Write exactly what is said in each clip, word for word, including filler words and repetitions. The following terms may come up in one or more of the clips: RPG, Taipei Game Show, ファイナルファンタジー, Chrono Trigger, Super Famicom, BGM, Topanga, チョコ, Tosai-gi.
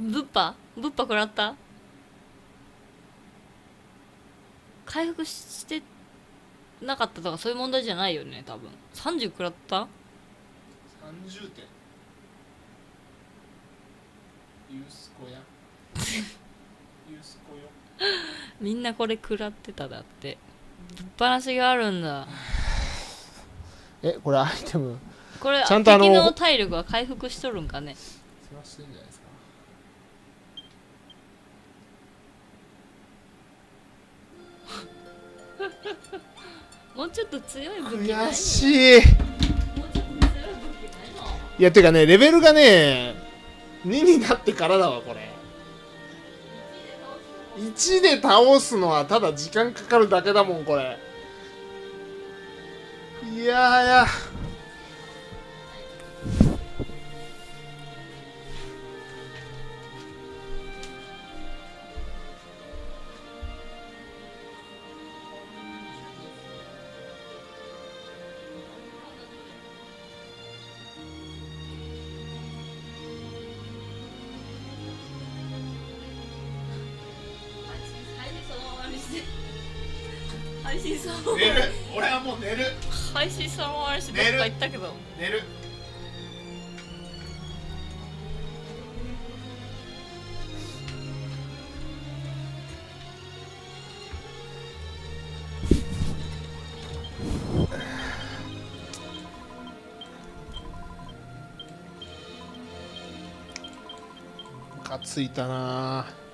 ぶっぱぶっぱ食らった。回復してなかったとかそういう問題じゃないよね、多分。さんじゅう食らった。さんじゅってんユースコやユースコよみんなこれ食らってた。だってぶっ放しがあるんだ。え、これアイテムこれちゃんとあの敵の体力は回復しとるんかね。世話してんじゃないですか。もうちょっと強い武器ないの。悔しい。もうちょっと強い武器ないの。いやてかね、レベルがねにになってからだわ。これいちで倒すのはただ時間かかるだけだもんこれ。いやいや配信さんも寝る。俺はもう寝る。配信さんもあれしどっか行ったけど寝る。ムカついたなあ。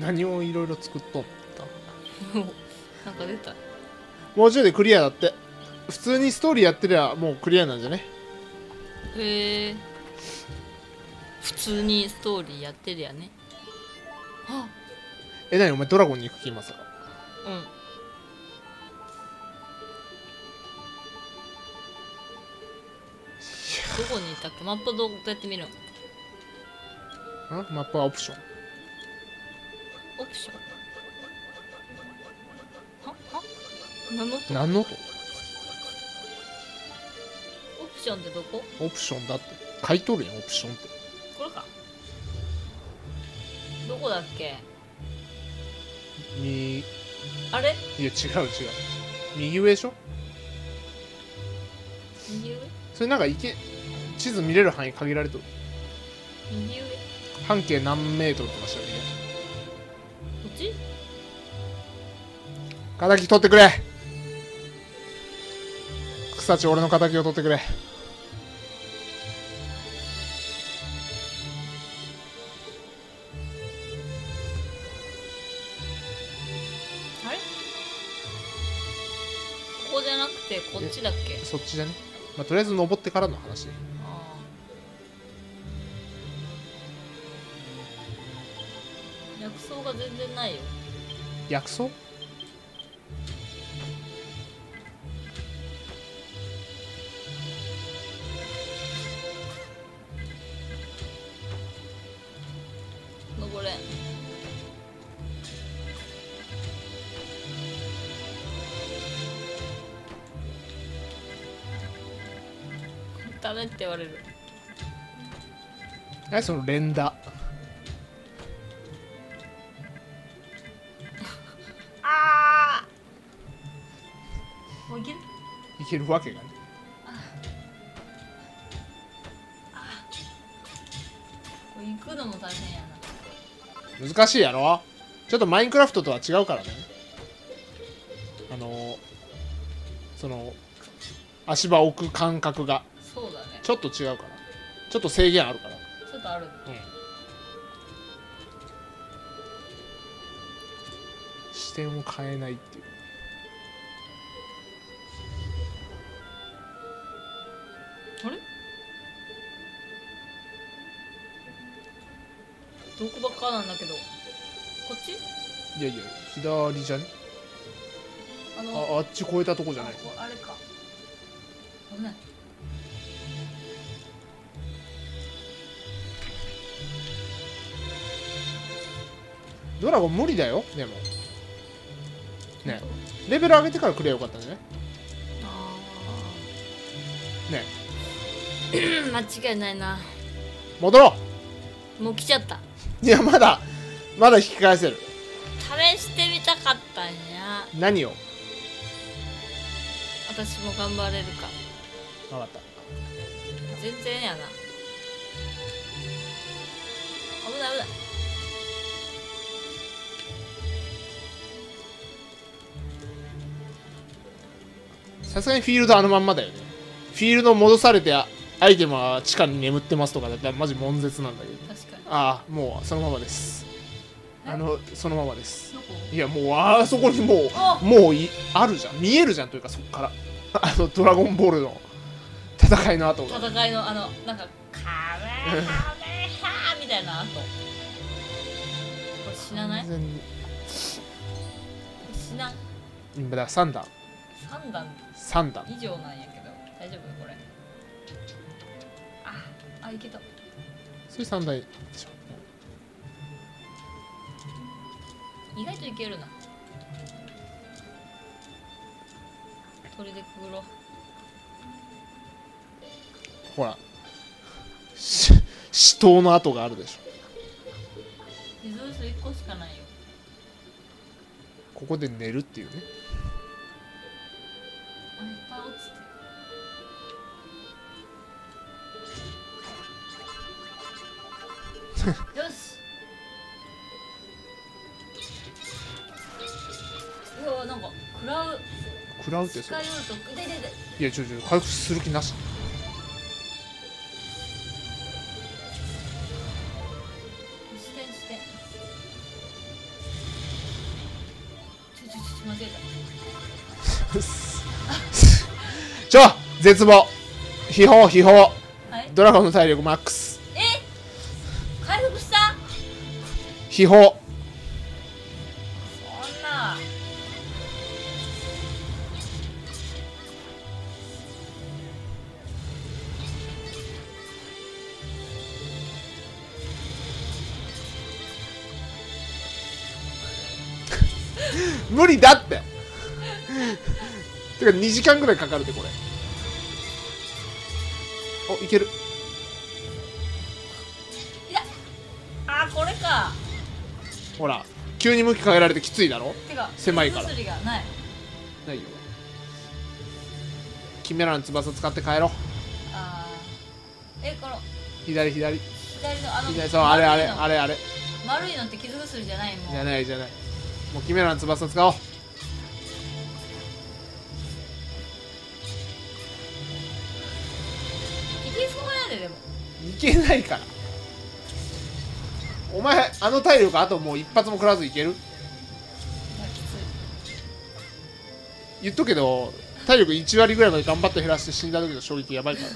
何をいろいろ作っとったなんか出た。もうちょいでクリアだって。普通にストーリーやってりゃもうクリアなんじゃね。へえー、普通にストーリーやってりゃね。はっえ、なにお前ドラゴンに行く気いますか。うん、どこにいたっけ。マップどうやって見るの。んマップはオプション。オプション。はは何の音。何の音。オプションってどこ。オプションだって書いとるやん、オプションって。これか。どこだっけ。みあれ。いや違う違う。右上でしょ。右上。それなんか池地図見れる範囲限られとる。右上。半径何メートルとかしたらいいね。敵取ってくれ草地、俺の敵を取ってくれ。あれここじゃなくてこっちだっけ。そっちじゃね、まあ、とりあえず登ってからの話。薬草が全然ないよ。薬草？登れん。ダメって言われる。何その連打。いけるわけがね。これ行くのも大変やな。難しいやろ。ちょっとマインクラフトとは違うからね。あのその足場置く感覚がそうだね。ちょっと違うから。ちょっと制限あるから。ちょっとある。うん。視点を変えないっていう。あれ毒ばっかなんだけどこっち。いやいや左じゃね。あの、あ、あっち越えたとこじゃない。 あ, あれか危ない。ドラゴン無理だよ。でもねレベル上げてからくればよかったんじゃない。ねえ間違いないな。戻ろう。もう来ちゃった。いや、まだまだ引き返せる。試してみたかったんや。何を？私も頑張れるか。分かった。全然やな。危ない危ない。さすがにフィールドあのまんまだよね。フィールド戻されてアイテムは地下に眠ってますとかだったらマジ悶絶なんだけど。確かに。ああ、もうそのままです。あのそのままです。いや、もうあそこにもうもういあるじゃん、見えるじゃんというか、そこからあのドラゴンボールの戦いの跡が、戦いのあのなんかカメハメハみたいな跡。これ死なない？死な今だ。さん段さん段さん段以上なんやけど大丈夫これ。ああ、いけた。それさん段でしょ。意外といけるな。鳥でくぐろう。ほら、し死闘の跡があるでしょ。リソースいっこしかないよ。ここで寝るっていうね。あ、いっぱい落ちてる。よし。今日なんか食らう。食らうってそう。いや、ちょちょ回復する気なし。してして。ちょちょちょ間違えた。ちょ絶望。秘宝秘宝。ドラゴンの体力マックス。秘宝。そんな。無理だって。てか二時間ぐらいかかるでこれ。お、いける。いや、あー、これか。ほら、急に向き変えられてきついだろ。てか狭いから。手薬がない。ないよ。キメラの翼使って帰ろう。ああ。え、この。左左。左のあの。左、そう、あれあれあれあれ。丸いのって傷薬じゃないもん。じゃないじゃない。もうキメラの翼使おう。いけそうやででも。いけないから。お前あの体力あともう一発も食らずいける？いや、きつい。言っとくけど体力いち割ぐらいまで頑張って減らして死んだ時の衝撃やばいからね。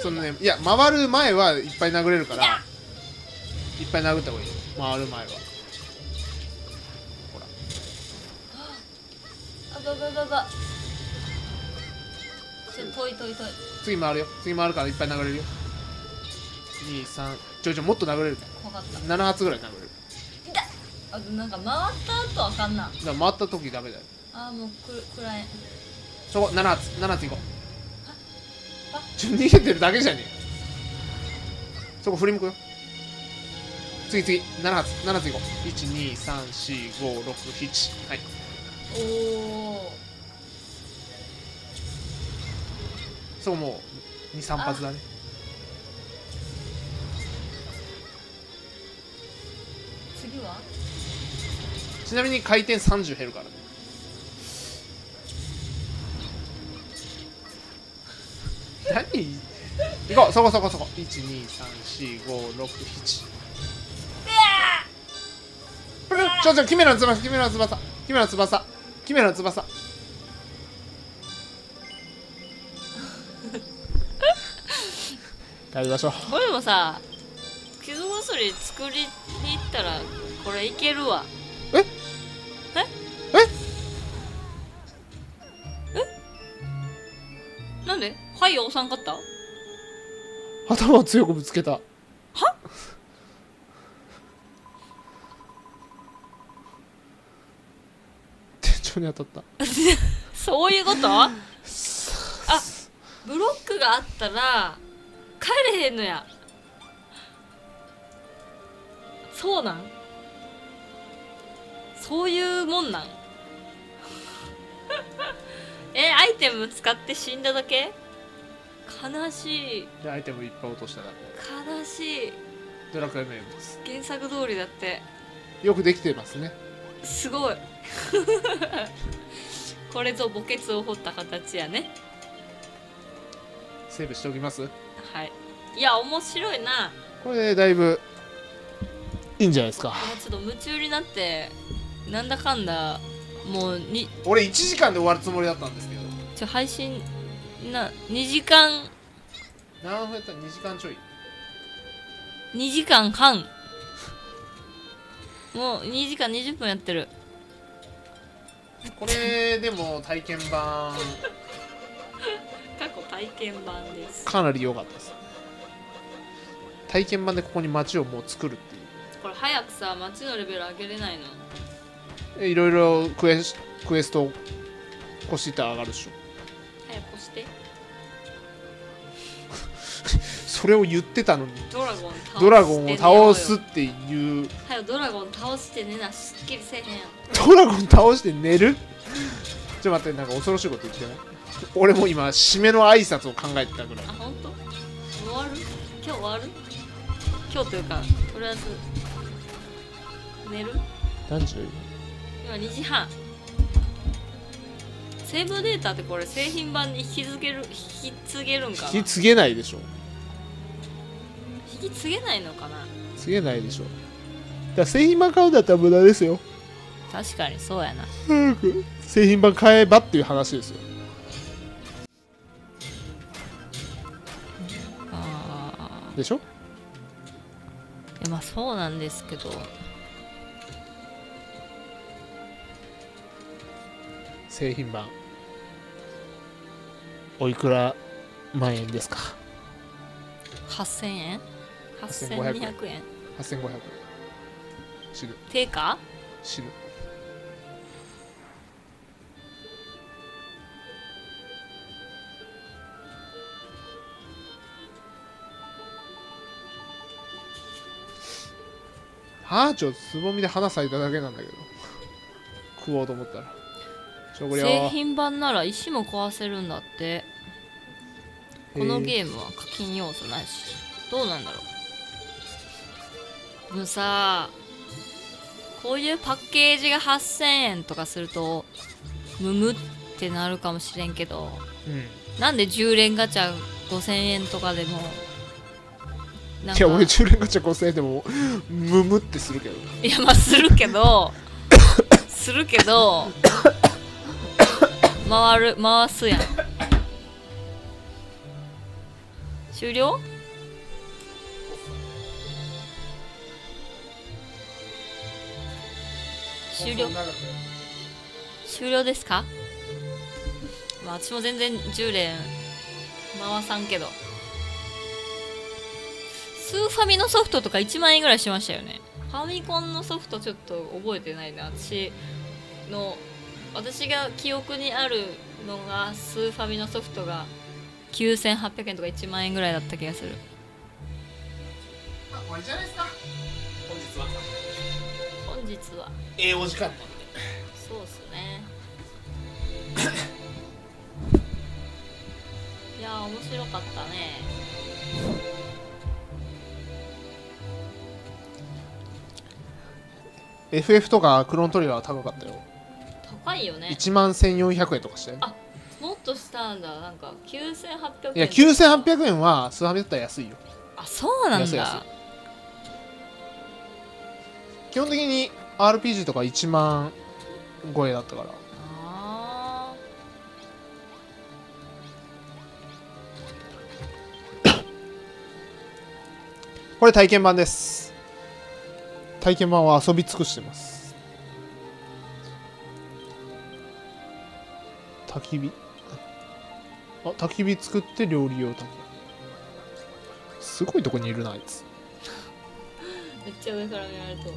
そのね、いや回る前はいっぱい殴れるからいっぱい殴った方がいいよ。回る前はばばばば。遠い遠い遠い。次回るよ。次回るからいっぱい殴れるよ。二三。ちょいちょいもっと殴れる。分かった。七発ぐらい殴れる。いた。あ、なんか回った後あかんな。だ回った時ダメだよ。あー、もうくるくらえ。そこ七発七発いこう。あ、ちょ逃げてるだけじゃねえ。そこ振り向くよ。次次七発七発いこう。一二三四五六七、はい。おお。そう、もうに、さん発だね。次はちなみに回転さんじゅう減るからね。何行こう、そこそこそこ。いち、に、さん、し、ご、ろく、しち。うわっ、ちょちょ、キメラの翼、キメラの翼、キメラの翼、キメラの翼。帰りましょう。これもさ、傷薬作りに行ったらこれいけるわ。ええええ、なんではい押さんかった。頭を強くぶつけた。は長に当たったそういうこと？あ、ブロックがあったら帰れへんのや。そうなん？そういうもんなん？え、アイテム使って死んだだけ？悲しい。いや、アイテムいっぱい落としただけ。悲しい。ドラクエ名物。原作通りだって。よくできてますね。すごい。これぞ墓穴を掘った形やね。セーブしておきます。はい。いや、面白いな。これ、ね、だいぶ。いいんじゃないですか。ちょっと夢中になって。なんだかんだ。もうに。俺いちじかんで終わるつもりだったんですけど。ちょ、配信。な、にじかん。何分やったらにじかんちょい。にじかんはん。もうにじかんにじゅっぷんやってる。これでも体験版。過去体験版です。かなり良かったです。体験版でここに街をもう作るっていう。これ早くさ、街のレベル上げれないの？いろいろクエス、クエスト。越して上がるでしょ。早くして。それを言ってたのにドラゴン倒す、ドラゴンを倒すっていう。はよドラゴン倒して寝な、すっきりせえへん。ドラゴン倒して寝る？ちょっと待って、なんか恐ろしいこと言ってない？俺も今締めの挨拶を考えてたぐらい。あ、本当？終わる？今日終わる？今日というかとりあえず寝る？何時？今にじはん。セーブデータってこれ製品版に引き継げる、引き継げるんかな？引き継げないでしょ。引き継げないのかな？継げないでしょ。だから製品版買うんだったら無駄ですよ。確かにそうやな。製品版買えばっていう話ですよ。あー。でしょ？いや、まあそうなんですけど。製品版。おいくら万円ですか？はっせんえん、はっせんにひゃくえん、はっせんごひゃくえん。死ぬ。定価？死ぬ。ハーチョつぼみで花咲いただけなんだけど食おうと思ったら。製品版なら石も壊せるんだって。このゲームは課金要素ないし、どうなんだろう。でもさ、こういうパッケージがはっせんえんとかするとムムってなるかもしれんけど、うん、なんでじゅうれんガチャごせんえんとかでもなんか。いや、俺じゅうれんガチャごせんえんでもムムってするけど。いや、まあするけどするけど回る、回すやん。終了？終了？終了ですか？まあ私も全然じゅうれん回さんけど。スーファミのソフトとかいちまんえんぐらいしましたよね。ファミコンのソフトちょっと覚えてないな。私の私が記憶にあるのがスーファミのソフトがきゅうせんはっぴゃくえんとかいちまんえんぐらいだった気がする。あ、これじゃないですか。本日は本日はええお時間なんで。そうっすね。いやー、面白かったね。エフエフ とかクロントリガーは高かったよ。高いよね。いちまんせんよんひゃくえんとかして。あ、もっとしたんだ。なんかきゅうせんはっぴゃくえん。いや、きゅうせんはっぴゃくえんはスーファミだったら安いよ。あ、そうなんだ。安い安い。基本的に アールピージー とかいちまん超えだったから。あこれ体験版です。体験版は遊び尽くしてます。焚き火、あ、焚き火作って料理用焚き火。すごいとこにいるなあいつ。めっちゃ上から見られると。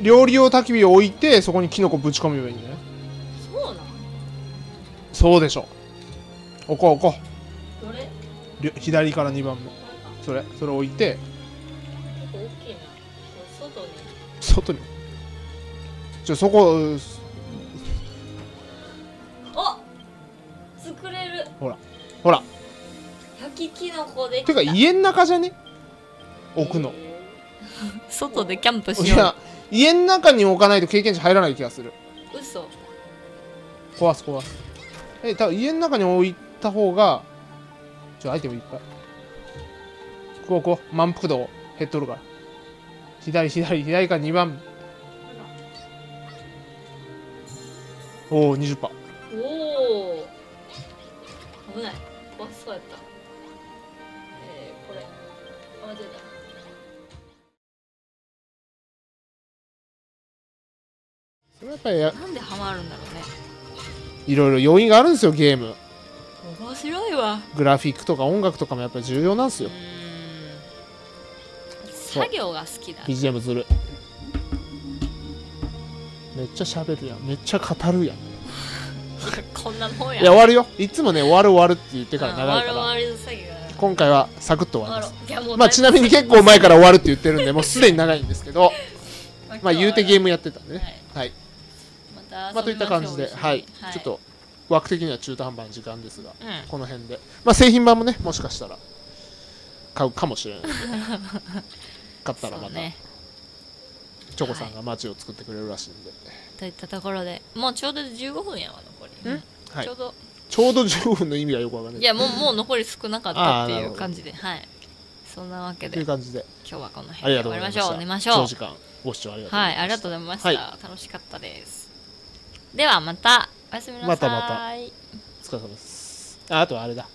料理用焚き火を置いて、そこにキノコぶち込めばいいんじゃない？そうな。そうでしょ。置こう置こう。どれ？左からにばんめ。それそれ置いて。結構大きいな。外に。外に。じゃそこ。あ、作れる。ほらほら。焼きキノコできた。てか家の中じゃね？置くの。外でキャンプしよう。家の中に置かないと経験値入らない気がする。嘘。壊す壊す。え、多分家の中に置いた方が、ちょ、アイテムいっぱい。こうこう、満腹度減っとるから。左、左、左からにばん。おー、にじゅっパーセント。おお。危ない。壊しそうやった。えー、これ。あ、出た。やっぱりやなんでハマるんだろうね。いろいろ要因があるんですよ、ゲーム。面白いわ。グラフィックとか音楽とかもやっぱり重要なんですよ。作業が好きだ。ビージーエム ずる。めっちゃ喋るやん。めっちゃ語るやん。こんなもんや。いや終わるよ。いつもね、終わる終わるって言ってから長いから。終わる終わる作業。今回はサクッと終わります。まあちなみに結構前から終わるって言ってるんで、もうすでに長いんですけど、まあ言うてゲームやってたんでね。はい。まあといった感じで、はい、ちょっと枠的には中途半端な時間ですが、この辺で、まあ製品版もね、もしかしたら買うかもしれないので、買ったらまたチョコさんが街を作ってくれるらしいんで。といったところで、もうちょうどじゅうごふんやわ残り。ちょうどちょうどじゅうごふんの意味はよくわからない。いやもうもう残り少なかったっていう感じで、はい。そんなわけで、今日はこの辺で終わりましょう。寝ましょう。長時間ご視聴ありがとうございました。はい、ありがとうございました。楽しかったです。ではまた、おやすみなさい。またまた。お疲れ様です。あ、あとはあれだ。ん？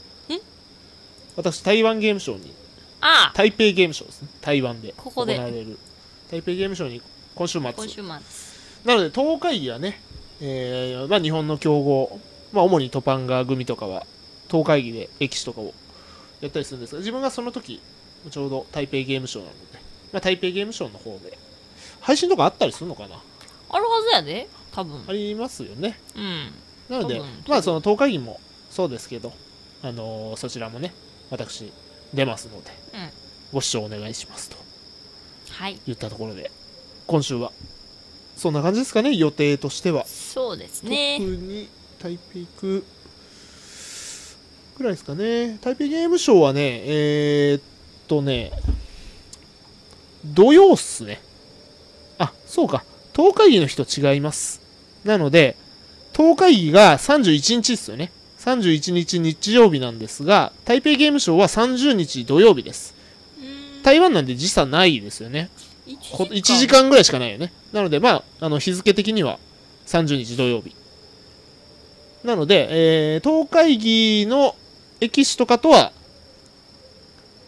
私、台湾ゲームショーに、ああ台北ゲームショーですね。台湾で行われる。ここで台北ゲームショーに今週末。今週末。なので、東海議はね、えーまあ、日本の競合、まあ、主にトパンガ組とかは、東海議で歴史とかをやったりするんですが、自分がその時、ちょうど台北ゲームショーなので、まあ、台北ゲームショーの方で、配信とかあったりするのかな？あるはずやで。多分ありますよね。うん、なので、まあその東海議もそうですけど、あのー、そちらもね、私出ますので、うん、ご視聴お願いしますと、はい、言ったところで、今週はそんな感じですかね、予定としては。そうですね。特に台北行くくらいですかね。台北ゲームショーはね、えー、っとね、土曜っすね。あ、そうか。東海議の人違います。なので、東海議がさんじゅういちにちですよね。さんじゅういちにち日曜日なんですが、台北ゲームショーはさんじゅうにち土曜日です。台湾なんで時差ないですよね。いちじかんぐらいしかないよね。なので、まあ、あの日付的にはさんじゅうにち土曜日。なので、えー、東海議の駅史とかとは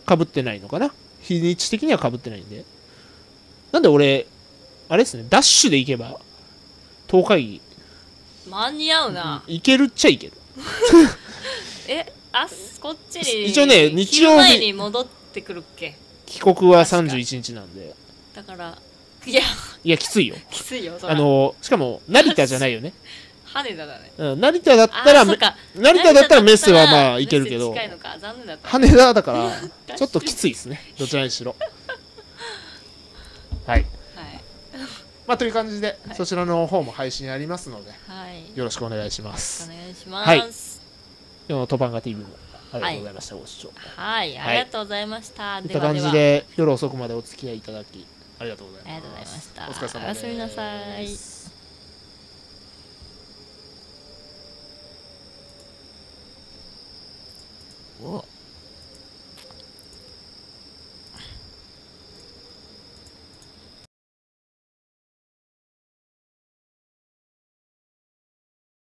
被ってないのかな。日にち的には被ってないんで。なんで俺、あれですね、ダッシュで行けば東海議間に合うな。行けるっちゃ行ける。え、あこっちに一応ね、日曜日に戻ってくるっけ。帰国はさんじゅういちにちなんで、だからいやいやきついよきついよ。あのしかも成田じゃないよね、羽田だね。うん、成田だったら成田だったらメッセはまあ行けるけど、羽田だからちょっときついですね、どちらにしろ。はい。まあという感じで、はい、そちらの方も配信ありますので、はい、よろしくお願いします。お願いします。はい。今日のトパンガ ティーブイ もありがとうございました。はい、ご視聴。はい、ありがとうございました。といった感じで夜遅くまでお付き合いいただきありがとうございます。ありがとうございました。お疲れ様です。おやすみなさい。お。